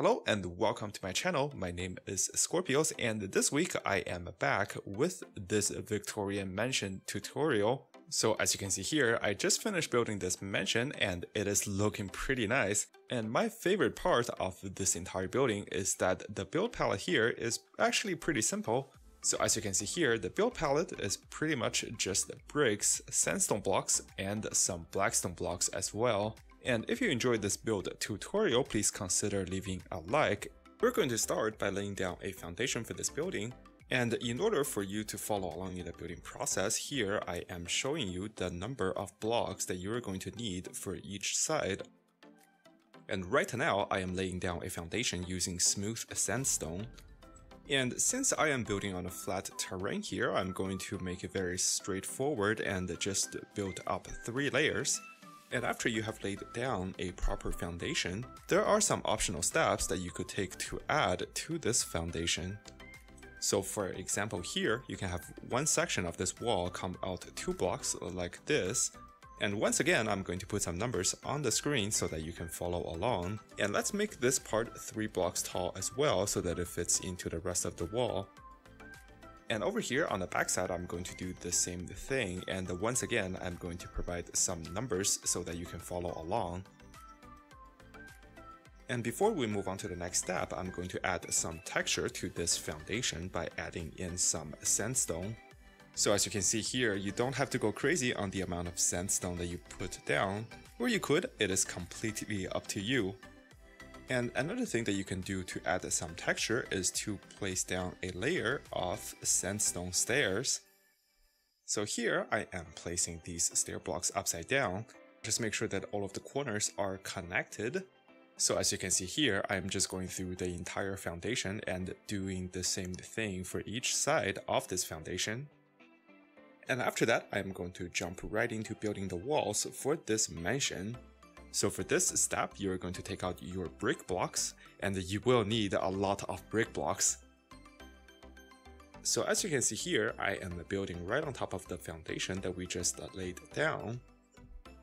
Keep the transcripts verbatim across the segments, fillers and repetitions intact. Hello and welcome to my channel. My name is Scorpios and this week I am back with this Victorian mansion tutorial. So as you can see here, I just finished building this mansion and it is looking pretty nice. And my favorite part of this entire building is that the build palette here is actually pretty simple. So as you can see here, the build palette is pretty much just bricks, sandstone blocks, and some blackstone blocks as well. And if you enjoyed this build tutorial, please consider leaving a like. We're going to start by laying down a foundation for this building. And in order for you to follow along in the building process, here I am showing you the number of blocks that you're going to need for each side. And right now, I am laying down a foundation using smooth sandstone. And since I am building on a flat terrain here, I'm going to make it very straightforward and just build up three layers. And after you have laid down a proper foundation, there are some optional steps that you could take to add to this foundation. So for example here, you can have one section of this wall come out two blocks like this. And once again, I'm going to put some numbers on the screen so that you can follow along. And let's make this part three blocks tall as well so that it fits into the rest of the wall. And over here on the back side, I'm going to do the same thing, and once again I'm going to provide some numbers so that you can follow along. And before we move on to the next step, I'm going to add some texture to this foundation by adding in some sandstone. So as you can see here, you don't have to go crazy on the amount of sandstone that you put down, or you could, it is completely up to you. And another thing that you can do to add some texture is to place down a layer of sandstone stairs. So here I am placing these stair blocks upside down. Just make sure that all of the corners are connected. So as you can see here, I'm just going through the entire foundation and doing the same thing for each side of this foundation. And after that, I'm going to jump right into building the walls for this mansion. So for this step, you're going to take out your brick blocks, and you will need a lot of brick blocks. So as you can see here, I am building right on top of the foundation that we just laid down.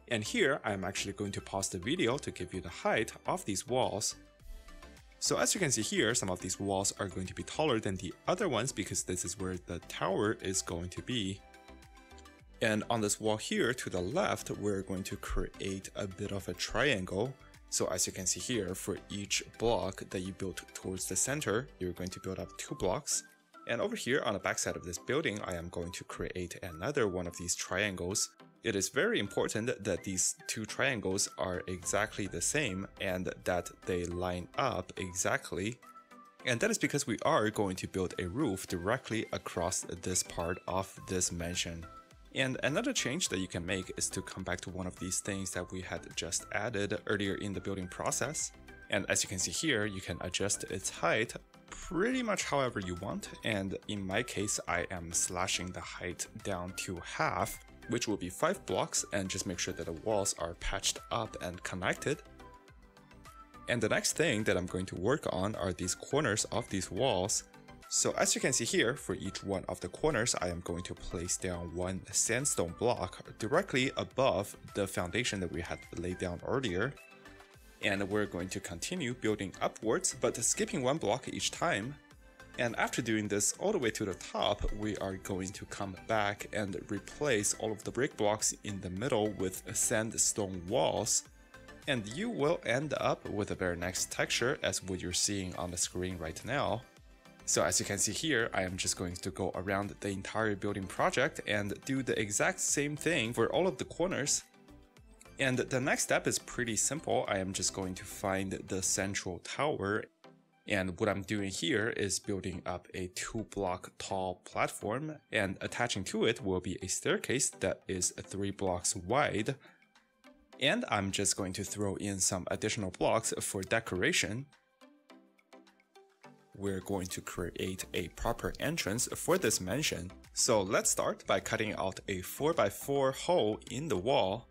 And here, I'm actually going to pause the video to give you the height of these walls. So as you can see here, some of these walls are going to be taller than the other ones because this is where the tower is going to be. And on this wall here to the left, we're going to create a bit of a triangle. So as you can see here, for each block that you build towards the center, you're going to build up two blocks. And over here on the backside of this building, I am going to create another one of these triangles. It is very important that these two triangles are exactly the same and that they line up exactly. And that is because we are going to build a roof directly across this part of this mansion. And another change that you can make is to come back to one of these things that we had just added earlier in the building process. And as you can see here, you can adjust its height pretty much however you want. And in my case, I am slashing the height down to half, which will be five blocks, and just make sure that the walls are patched up and connected. And the next thing that I'm going to work on are these corners of these walls. So as you can see here, for each one of the corners, I am going to place down one sandstone block directly above the foundation that we had laid down earlier. And we're going to continue building upwards, but skipping one block each time. And after doing this all the way to the top, we are going to come back and replace all of the brick blocks in the middle with sandstone walls. And you will end up with a very nice texture as what you're seeing on the screen right now. So as you can see here, I am just going to go around the entire building project and do the exact same thing for all of the corners. And the next step is pretty simple. I am just going to find the central tower. And what I'm doing here is building up a two block tall platform, and attaching to it will be a staircase that is three blocks wide. And I'm just going to throw in some additional blocks for decoration. We're going to create a proper entrance for this mansion. So let's start by cutting out a four by four hole in the wall.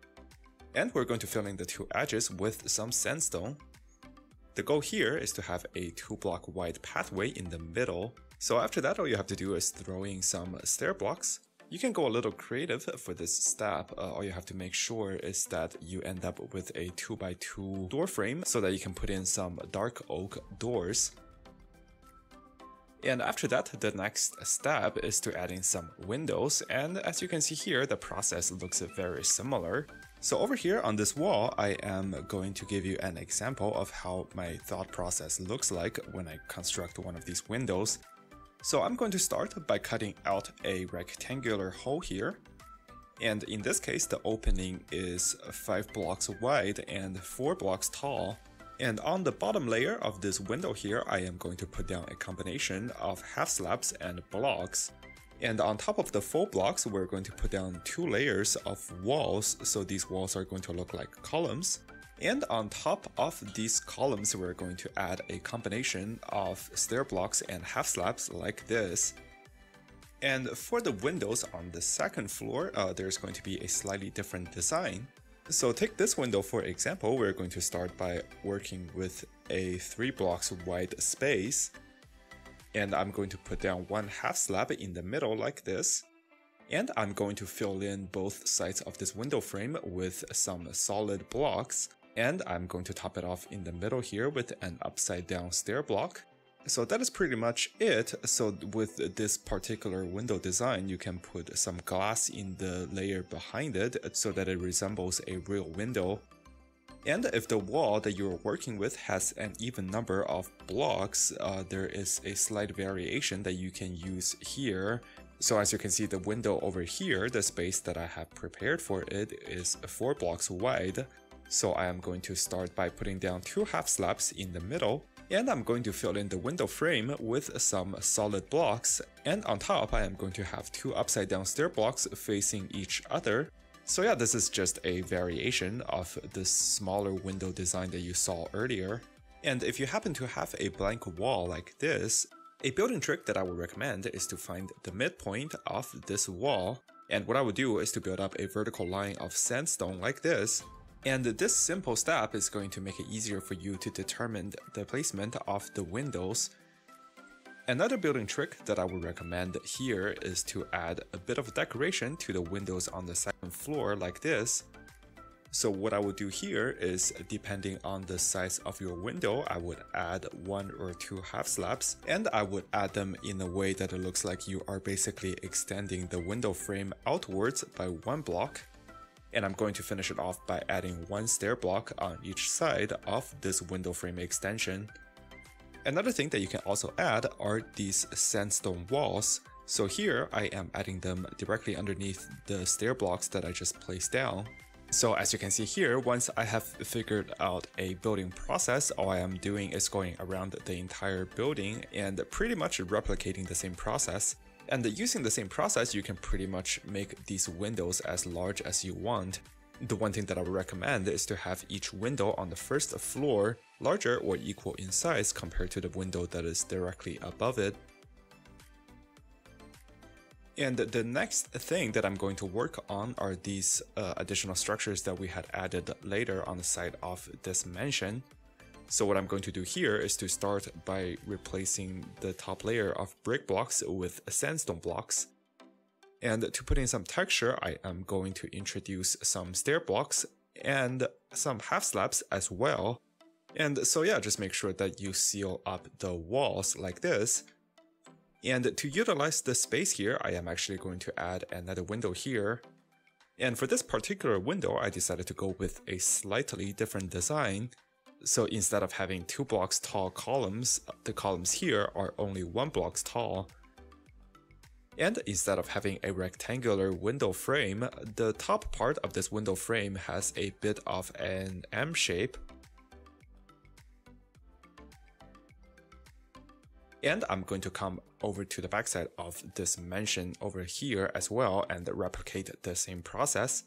And we're going to fill in the two edges with some sandstone. The goal here is to have a two block wide pathway in the middle. So after that, all you have to do is throw in some stair blocks. You can go a little creative for this step. Uh, all you have to make sure is that you end up with a two by two door frame so that you can put in some dark oak doors. And after that, the next step is to add in some windows, and as you can see here, the process looks very similar. So over here on this wall, I am going to give you an example of how my thought process looks like when I construct one of these windows. So I'm going to start by cutting out a rectangular hole here. And in this case, the opening is five blocks wide and four blocks tall. And on the bottom layer of this window here, I am going to put down a combination of half slabs and blocks. And on top of the full blocks, we're going to put down two layers of walls, so these walls are going to look like columns. And on top of these columns, we're going to add a combination of stair blocks and half slabs like this. And for the windows on the second floor, uh, there's going to be a slightly different design. So take this window for example. We're going to start by working with a three blocks wide space. And I'm going to put down one half slab in the middle like this. And I'm going to fill in both sides of this window frame with some solid blocks. And I'm going to top it off in the middle here with an upside down stair block. So that is pretty much it. So with this particular window design, you can put some glass in the layer behind it so that it resembles a real window. And if the wall that you're working with has an even number of blocks, uh, there is a slight variation that you can use here. So as you can see, the window over here, the space that I have prepared for it is four blocks wide. So I am going to start by putting down two half slabs in the middle. And I'm going to fill in the window frame with some solid blocks. And on top, I am going to have two upside down stair blocks facing each other. So yeah, this is just a variation of this smaller window design that you saw earlier. And if you happen to have a blank wall like this, a building trick that I would recommend is to find the midpoint of this wall. And what I would do is to build up a vertical line of sandstone like this. And this simple step is going to make it easier for you to determine the placement of the windows. Another building trick that I would recommend here is to add a bit of decoration to the windows on the second floor like this. So what I would do here is, depending on the size of your window, I would add one or two half slabs, and I would add them in a way that it looks like you are basically extending the window frame outwards by one block. And I'm going to finish it off by adding one stair block on each side of this window frame extension. Another thing that you can also add are these sandstone walls. So here I am adding them directly underneath the stair blocks that I just placed down. So as you can see here, once I have figured out a building process, all I am doing is going around the entire building and pretty much replicating the same process. And using the same process, you can pretty much make these windows as large as you want. The one thing that I would recommend is to have each window on the first floor larger or equal in size compared to the window that is directly above it. And the next thing that I'm going to work on are these uh, additional structures that we had added later on the side of this mansion. So what I'm going to do here is to start by replacing the top layer of brick blocks with sandstone blocks. And to put in some texture, I am going to introduce some stair blocks and some half slabs as well. And so yeah, just make sure that you seal up the walls like this. And to utilize the space here, I am actually going to add another window here. And for this particular window, I decided to go with a slightly different design. So instead of having two blocks tall columns, the columns here are only one block tall. And instead of having a rectangular window frame, the top part of this window frame has a bit of an M shape. And I'm going to come over to the backside of this mansion over here as well and replicate the same process.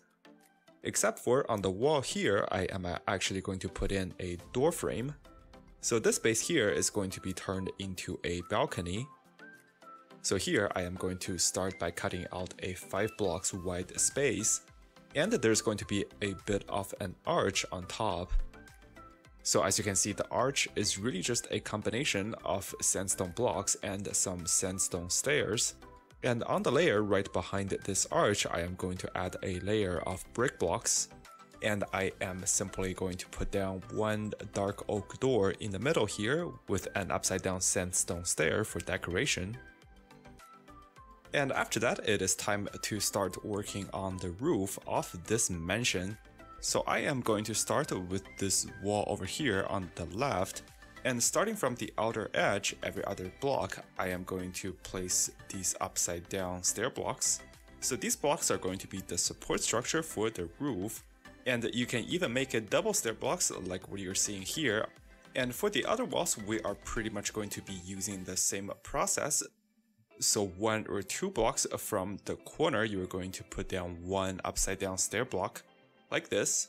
Except for on the wall here, I am actually going to put in a door frame. So this space here is going to be turned into a balcony. So here I am going to start by cutting out a five blocks wide space. And there's going to be a bit of an arch on top. So as you can see, the arch is really just a combination of sandstone blocks and some sandstone stairs. And on the layer right behind this arch, I am going to add a layer of brick blocks. And I am simply going to put down one dark oak door in the middle here with an upside down sandstone stair for decoration. And after that, it is time to start working on the roof of this mansion. So I am going to start with this wall over here on the left. And starting from the outer edge, every other block, I am going to place these upside down stair blocks. So these blocks are going to be the support structure for the roof. And you can even make it double stair blocks like what you're seeing here. And for the other walls, we are pretty much going to be using the same process. So one or two blocks from the corner, you are going to put down one upside down stair block like this.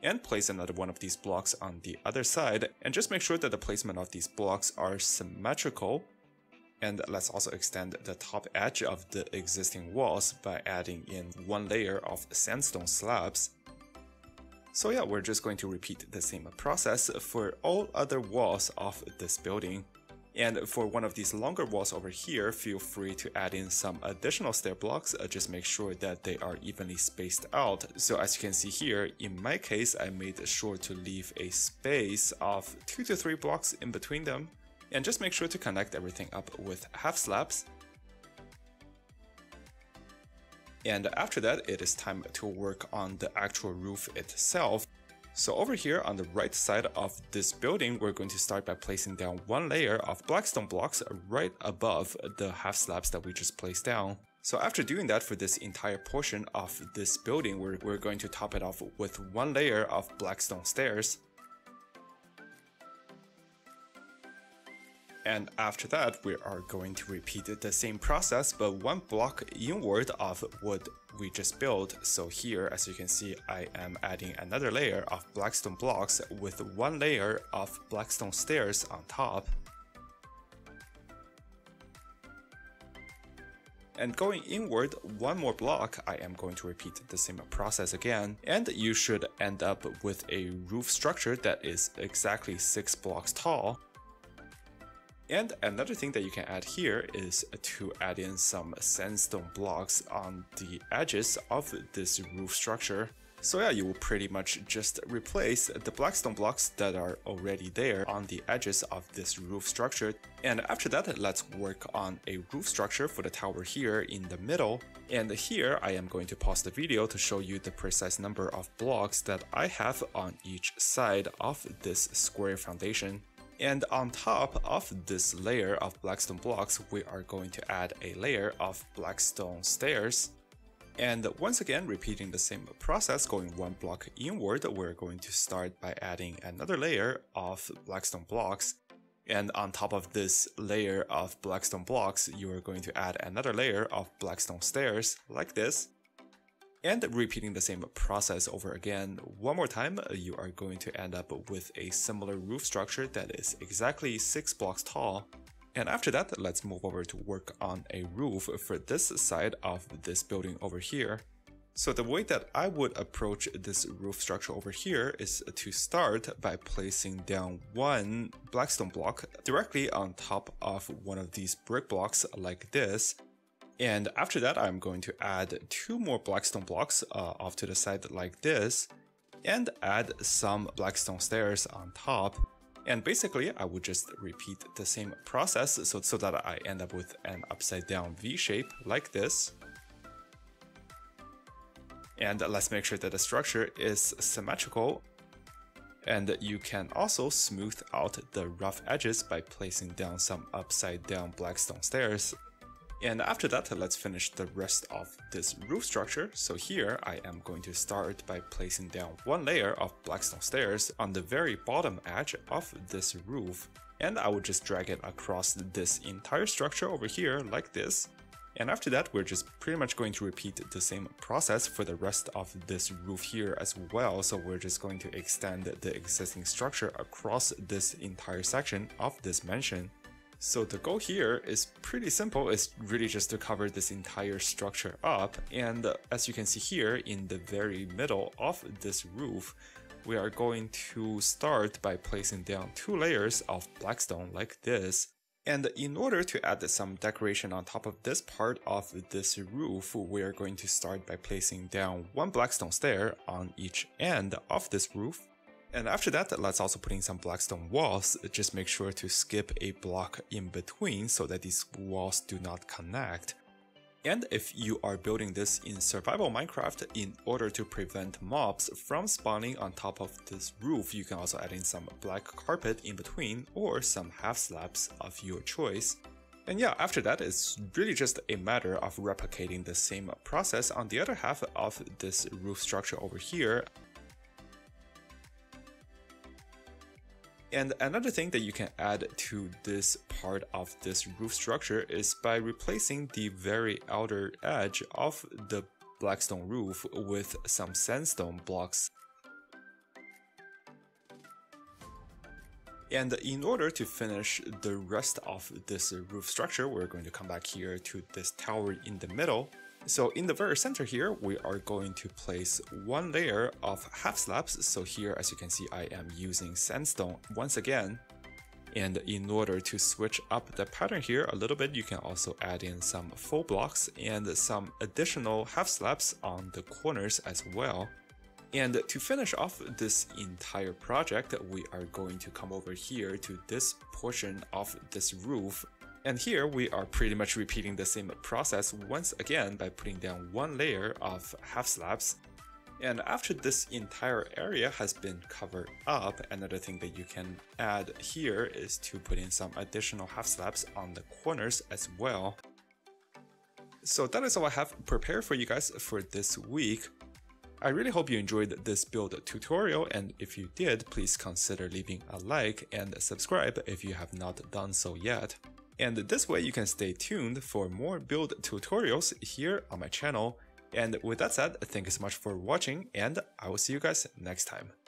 And place another one of these blocks on the other side. And just make sure that the placement of these blocks are symmetrical. And let's also extend the top edge of the existing walls by adding in one layer of sandstone slabs. So yeah, we're just going to repeat the same process for all other walls of this building. And for one of these longer walls over here, feel free to add in some additional stair blocks. Just make sure that they are evenly spaced out. So as you can see here, in my case, I made sure to leave a space of two to three blocks in between them. And just make sure to connect everything up with half slabs. And after that, it is time to work on the actual roof itself. So over here on the right side of this building, we're going to start by placing down one layer of blackstone blocks right above the half slabs that we just placed down. So after doing that for this entire portion of this building, we're, we're going to top it off with one layer of blackstone stairs. And after that, we are going to repeat the same process, but one block inward of what we just built. So here, as you can see, I am adding another layer of blackstone blocks with one layer of blackstone stairs on top. And going inward one more block, I am going to repeat the same process again. And you should end up with a roof structure that is exactly six blocks tall. And another thing that you can add here is to add in some sandstone blocks on the edges of this roof structure. So yeah, you will pretty much just replace the blackstone blocks that are already there on the edges of this roof structure. And after that, let's work on a roof structure for the tower here in the middle. And here I am going to pause the video to show you the precise number of blocks that I have on each side of this square foundation. And on top of this layer of blackstone blocks, we are going to add a layer of blackstone stairs. And once again, repeating the same process, going one block inward, we're going to start by adding another layer of blackstone blocks. And on top of this layer of blackstone blocks, you are going to add another layer of blackstone stairs like this. And repeating the same process over again one more time, you are going to end up with a similar roof structure that is exactly six blocks tall. And after that, let's move over to work on a roof for this side of this building over here. So the way that I would approach this roof structure over here is to start by placing down one blackstone block directly on top of one of these brick blocks like this. And after that, I'm going to add two more blackstone blocks uh, off to the side like this and add some blackstone stairs on top. And basically, I would just repeat the same process so, so that I end up with an upside down V shape like this. And let's make sure that the structure is symmetrical. And you can also smooth out the rough edges by placing down some upside down blackstone stairs. And after that, let's finish the rest of this roof structure. So here I am going to start by placing down one layer of blackstone stairs on the very bottom edge of this roof. And I will just drag it across this entire structure over here like this. And after that, we're just pretty much going to repeat the same process for the rest of this roof here as well. So we're just going to extend the existing structure across this entire section of this mansion. So the goal here is pretty simple, it's really just to cover this entire structure up. And as you can see here in the very middle of this roof, we are going to start by placing down two layers of blackstone like this. And in order to add some decoration on top of this part of this roof, we are going to start by placing down one blackstone stair on each end of this roof. And after that, let's also put in some blackstone walls. Just make sure to skip a block in between so that these walls do not connect. And if you are building this in survival Minecraft, in order to prevent mobs from spawning on top of this roof, you can also add in some black carpet in between or some half slabs of your choice. And yeah, after that, it's really just a matter of replicating the same process on the other half of this roof structure over here. And another thing that you can add to this part of this roof structure is by replacing the very outer edge of the blackstone roof with some sandstone blocks. And in order to finish the rest of this roof structure, we're going to come back here to this tower in the middle. So in the very center here, we are going to place one layer of half slabs. So here, as you can see, I am using sandstone once again. And in order to switch up the pattern here a little bit, you can also add in some full blocks and some additional half slabs on the corners as well. And to finish off this entire project, we are going to come over here to this portion of this roof. And here we are pretty much repeating the same process once again by putting down one layer of half slabs. And after this entire area has been covered up, another thing that you can add here is to put in some additional half slabs on the corners as well. So that is all I have prepared for you guys for this week. I really hope you enjoyed this build tutorial, and if you did, please consider leaving a like and subscribe if you have not done so yet. And this way you can stay tuned for more build tutorials here on my channel. And with that said, thank you so much for watching, and I will see you guys next time.